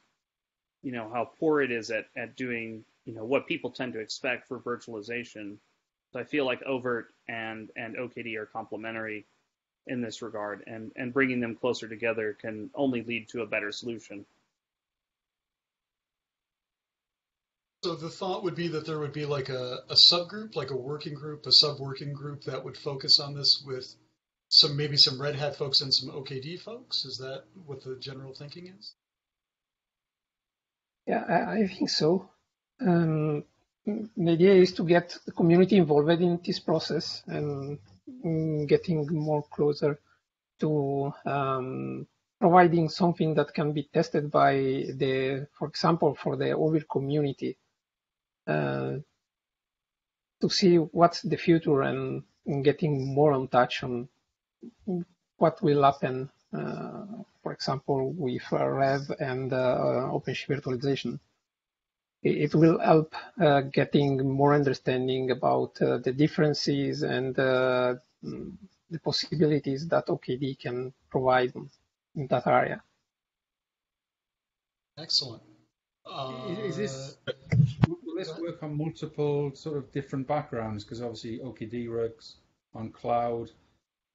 you know, how poor it is at at doing, you know, what people tend to expect for virtualization. So I feel like oVirt and and O K D are complementary in this regard, and and bringing them closer together can only lead to a better solution. So the thought would be that there would be like a, a subgroup, like a working group, a sub-working group that would focus on this with some, maybe some Red Hat folks and some O K D folks. Is that what the general thinking is? Yeah, I, I think so. Um, the idea is to get the community involved in this process and getting more closer to um, providing something that can be tested by the, for example, for the oVirt community, uh, to see what's the future and, and getting more on touch on what will happen, uh, for example, with Rev and uh, OpenShift virtualization. It will help uh, getting more understanding about uh, the differences and uh, the possibilities that O K D can provide in that area. Excellent. Uh, Is this, will this work on multiple sort of different backgrounds? Because obviously O K D works on cloud.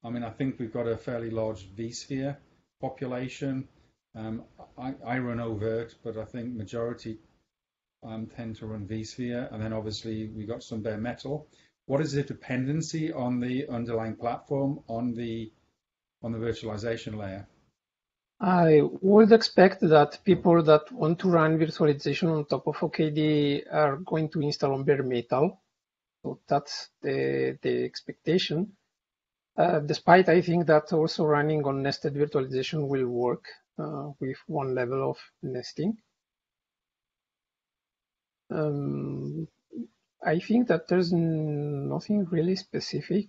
I mean, I think we've got a fairly large vSphere population. Um, I, I run oVirt, but I think majority Um, tend to run vSphere, and then obviously we got some bare metal. What is the dependency on the underlying platform on the on the virtualization layer? I would expect that people that want to run virtualization on top of O K D are going to install on bare metal. So that's the the expectation. Uh, despite I think that also running on nested virtualization will work uh, with one level of nesting. Um, I think that there's nothing really specific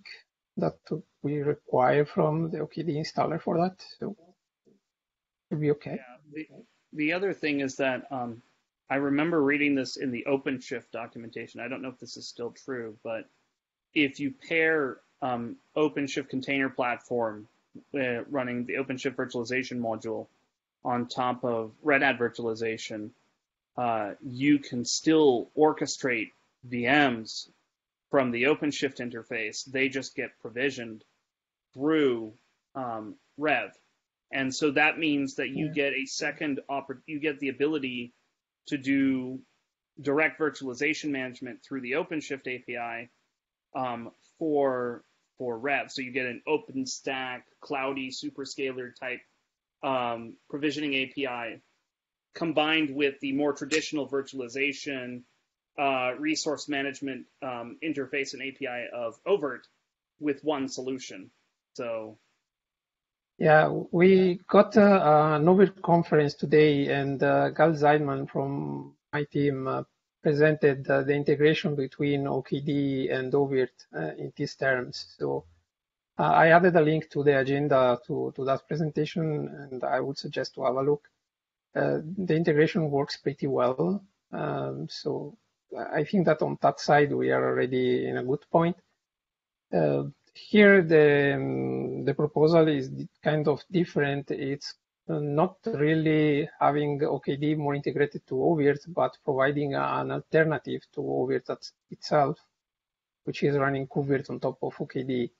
that we require from the O K D installer for that, so it'll be okay. Yeah, the, the other thing is that um, I remember reading this in the OpenShift documentation. I don't know if this is still true, but if you pair um, OpenShift container platform uh, running the OpenShift virtualization module on top of Red Hat virtualization, Uh, you can still orchestrate V Ms from the OpenShift interface. They just get provisioned through um, Rev, and so that means that you yeah. get a second oppor- you get the ability to do direct virtualization management through the OpenShift A P I um, for for Rev. So you get an OpenStack, cloudy, superscalar type um, provisioning A P I, combined with the more traditional virtualization uh, resource management um, interface and A P I of oVirt with one solution. So, yeah, we got uh, an oVirt conference today, and uh, Gal Zeidman from my team uh, presented uh, the integration between O K D and oVirt uh, in these terms. So uh, I added a link to the agenda to, to that presentation, and I would suggest to have a look. Uh, the integration works pretty well, um, so I think that on that side we are already in a good point. Uh, here the um, the proposal is kind of different. It's not really having O K D more integrated to oVirt, but providing an alternative to oVirt itself which is running KubeVirt on top of O K D.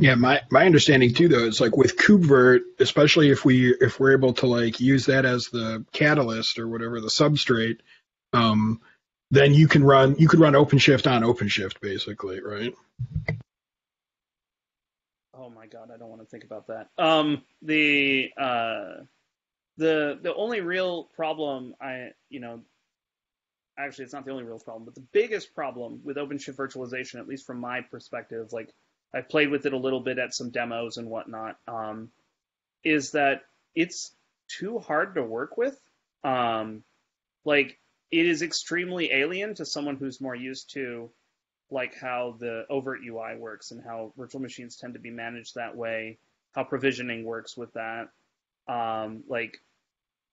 Yeah, my, my understanding too, though, is like with KubeVirt, especially if we if we're able to like use that as the catalyst or whatever, the substrate, um, then you can run you could run OpenShift on OpenShift basically, right? Oh my God, I don't want to think about that. Um, the uh, the the only real problem I you know. Actually, it's not the only real problem, but the biggest problem with OpenShift virtualization, at least from my perspective, like I played with it a little bit at some demos and whatnot, um, is that it's too hard to work with. Um, like it is extremely alien to someone who's more used to like how the overt U I works and how virtual machines tend to be managed that way, how provisioning works with that. Um, like.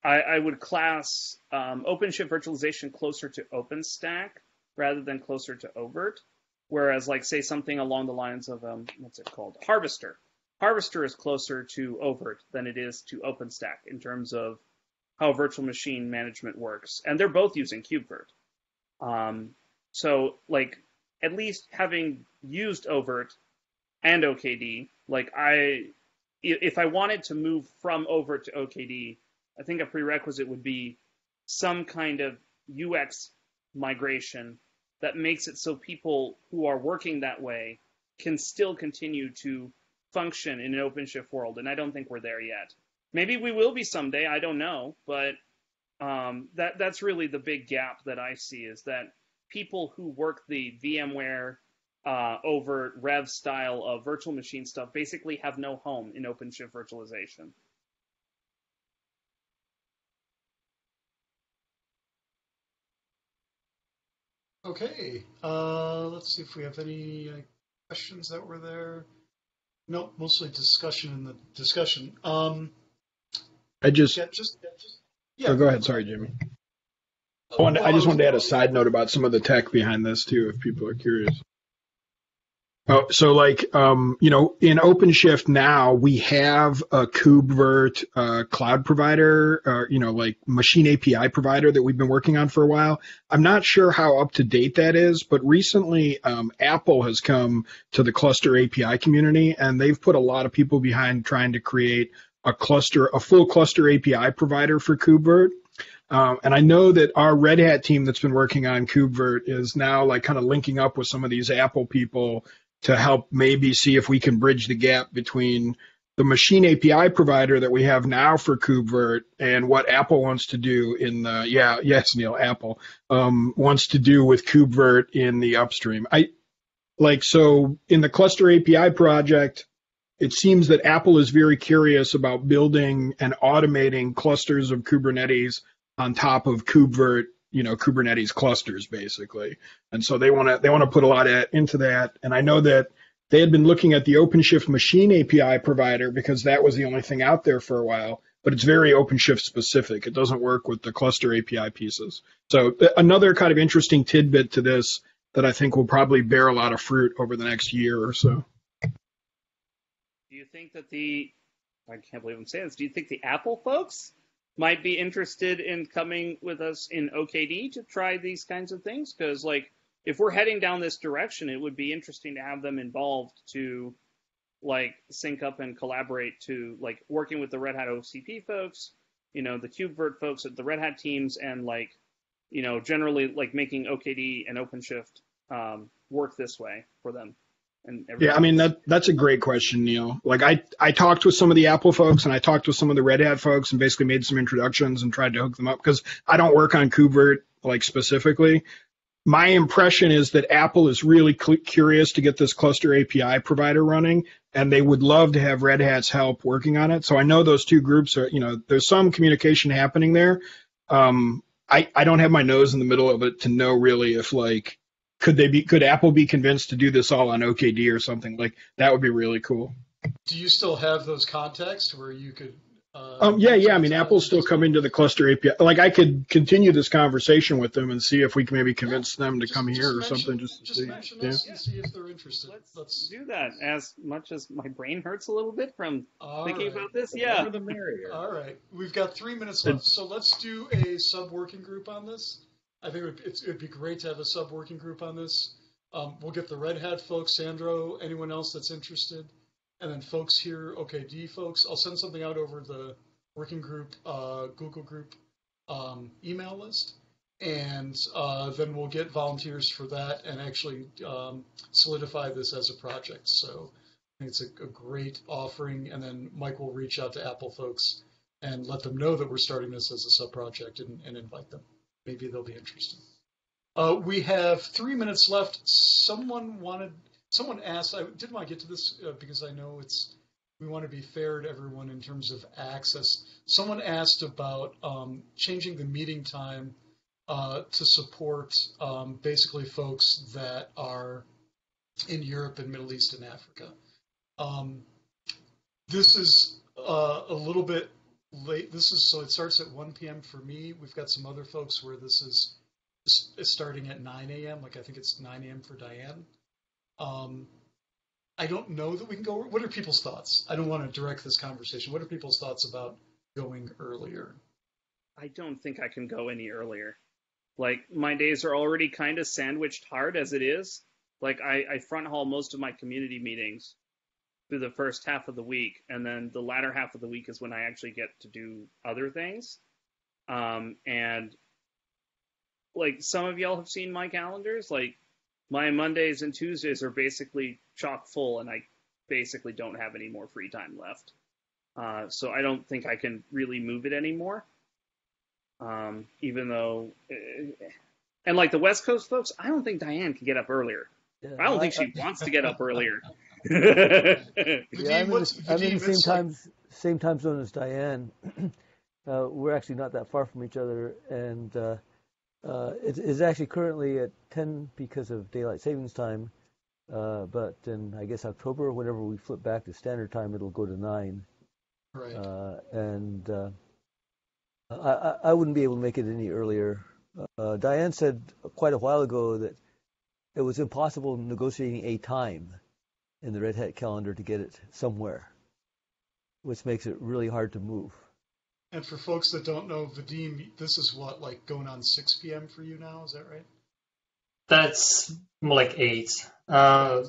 I, I would class um, OpenShift virtualization closer to OpenStack rather than closer to oVirt, whereas like say something along the lines of, um, what's it called? Harvester. Harvester is closer to oVirt than it is to OpenStack in terms of how virtual machine management works. And they're both using KubeVirt. Um, so like at least having used oVirt and O K D, like I, if I wanted to move from oVirt to O K D, I think a prerequisite would be some kind of U X migration that makes it so people who are working that way can still continue to function in an OpenShift world. And I don't think we're there yet. Maybe we will be someday, I don't know, but um, that that's really the big gap that I see, is that people who work the VMware uh, overt rev style of virtual machine stuff basically have no home in OpenShift virtualization. Okay, uh, let's see if we have any uh, questions that were there. Nope, mostly discussion in the discussion. Um, I just, yeah, just, yeah, just yeah. Oh, go ahead. Sorry, Jimmy. Oh, I, wanted, well, I just I wanted to add a side note about some of the tech behind this too, if people are curious. Oh, so like, um, you know, in OpenShift now we have a KubeVirt uh, cloud provider, or, you know, like machine A P I provider that we've been working on for a while. I'm not sure how up to date that is, but recently um, Apple has come to the cluster A P I community, and they've put a lot of people behind trying to create a cluster, a full cluster A P I provider for KubeVirt. Um, and I know that our Red Hat team that's been working on KubeVirt is now like kind of linking up with some of these Apple people to help maybe see if we can bridge the gap between the machine A P I provider that we have now for KubeVirt and what Apple wants to do in the, yeah, yes, Neil, Apple um, wants to do with KubeVirt in the upstream. I like, so in the cluster A P I project, it seems that Apple is very curious about building and automating clusters of Kubernetes on top of KubeVirt, you know, Kubernetes clusters basically. And so they want to they want to put a lot at, into that. And I know that they had been looking at the OpenShift machine A P I provider because that was the only thing out there for a while, but it's very OpenShift specific. It doesn't work with the cluster A P I pieces. So th- another kind of interesting tidbit to this that I think will probably bear a lot of fruit over the next year or so. Do you think that the, I can't believe I'm saying this, do you think the Apple folks might be interested in coming with us in O K D to try these kinds of things? Because like, if we're heading down this direction, it would be interesting to have them involved to like sync up and collaborate to like working with the Red Hat O C P folks, you know, the KubeVirt folks at the Red Hat teams, and like, you know, generally like making O K D and OpenShift um, work this way for them. And yeah, I mean, that that's a great question, Neil. Like I, I talked with some of the Apple folks and I talked with some of the Red Hat folks and basically made some introductions and tried to hook them up because I don't work on KubeVirt like specifically. My impression is that Apple is really curious to get this cluster A P I provider running, and they would love to have Red Hat's help working on it. So I know those two groups are, you know, there's some communication happening there. Um, I, I don't have my nose in the middle of it to know really if like, Could they be? Could Apple be convinced to do this all on O K D or something? Like that would be really cool. Do you still have those contacts where you could? Uh, um, yeah, yeah. I mean, Apple's still coming to the cluster A P I. Like I could continue this conversation with them and see if we can maybe convince yeah, them to just, come just here mention, or something. Just, just to mention see. us yeah. and see if they're interested. Let's, Let's do that. As much as my brain hurts a little bit from all thinking right. about this, yeah. The the all right, we've got three minutes left, so let's do a sub working group on this. I think it would, it's, it'd be great to have a sub-working group on this. Um, we'll get the Red Hat folks, Sandro, anyone else that's interested, and then folks here, O K D folks. I'll send something out over the working group, uh, Google group um, email list, and uh, then we'll get volunteers for that and actually um, solidify this as a project. So I think it's a, a great offering, and then Mike will reach out to Apple folks and let them know that we're starting this as a sub-project and, and invite them. Maybe they'll be interested. Uh, we have three minutes left. Someone wanted, someone asked, I did want to get to this uh, because I know it's, we want to be fair to everyone in terms of access. Someone asked about um, changing the meeting time uh, to support um, basically folks that are in Europe and Middle East and Africa. Um, this is uh, a little bit late. This is, so it starts at one P M for me. We've got some other folks where this is starting at nine A M Like I think it's nine A M for Diane. Um, I don't know that we can go. What are people's thoughts? I don't want to direct this conversation. What are people's thoughts about going earlier? I don't think I can go any earlier. Like my days are already kind of sandwiched hard as it is. Like I, I front haul most of my community meetings through the first half of the week. And then the latter half of the week is when I actually get to do other things. Um, and like some of y'all have seen my calendars, like my Mondays and Tuesdays are basically chock full and I basically don't have any more free time left. Uh, so I don't think I can really move it anymore. Um, even though, and like the West Coast folks, I don't think Diane can get up earlier. Yeah, I don't I, think she I, wants to get up earlier. yeah, I'm in the, I'm in the same, time, same time zone as Diane. uh, we're actually not that far from each other. And uh, uh, it is actually currently at ten because of daylight savings time. Uh, but in, I guess, October, whenever we flip back to standard time, it'll go to nine. Right. Uh, and uh, I, I wouldn't be able to make it any earlier. Uh, Diane said quite a while ago that it was impossible negotiating a time in the Red Hat calendar to get it somewhere, which makes it really hard to move. And for folks that don't know, Vadim, this is what, like going on six P M for you now, is that right? That's more like eight. Uh,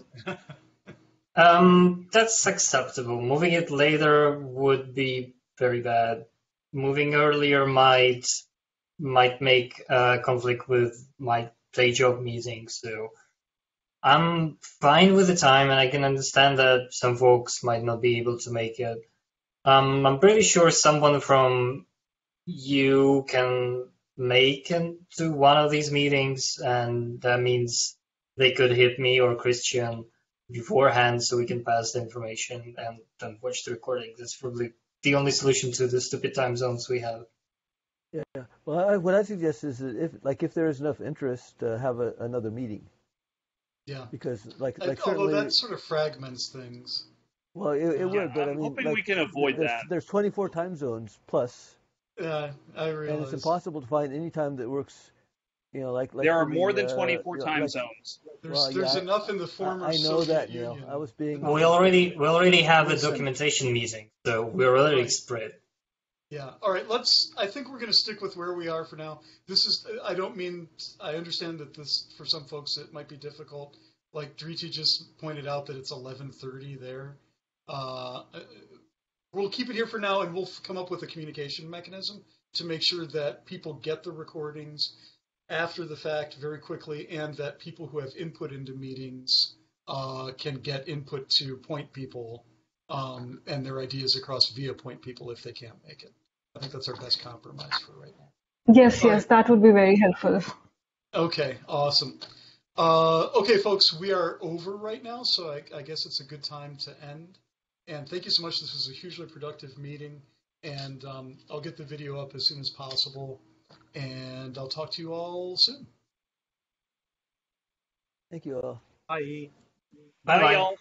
um, that's acceptable. Moving it later would be very bad. Moving earlier might might make uh, conflict with my day job meeting. So I'm fine with the time, and I can understand that some folks might not be able to make it. Um, I'm pretty sure someone from you can make it to one of these meetings, and that means they could hit me or Christian beforehand so we can pass the information and then watch the recording. That's probably the only solution to the stupid time zones we have. Yeah. Well, I, what I suggest is that if, like, if there is enough interest, uh, have a, another meeting. Yeah. Because, like, like I, although that sort of fragments things. Well, it, it yeah, would, but I'm I mean, hoping like, we can avoid there's, that. There's twenty-four time zones plus. Yeah, I realize. And it's impossible to find any time that works. You know, like, like there are more than twenty-four uh, time like, zones. There's, well, there's yeah, enough in the former I, I know that, you know, I was being. Well, we already we already have a documentation meeting, so we're already spread. Yeah. All right. Let's. I think we're going to stick with where we are for now. This is. I don't mean. I understand that this for some folks it might be difficult. Like Dhriti just pointed out that it's eleven thirty there. Uh, we'll keep it here for now, and we'll come up with a communication mechanism to make sure that people get the recordings after the fact very quickly, and that people who have input into meetings uh, can get input to point people um, and their ideas across via point people if they can't make it. I think that's our best compromise for right now. Yes, All yes, right. That would be very helpful. Okay, awesome. Uh, okay, folks, we are over right now, so I, I guess it's a good time to end. And thank you so much. This was a hugely productive meeting, and um, I'll get the video up as soon as possible. And I'll talk to you all soon. Thank you all. Bye. Bye, Bye y'all.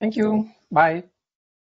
Thank you. Bye.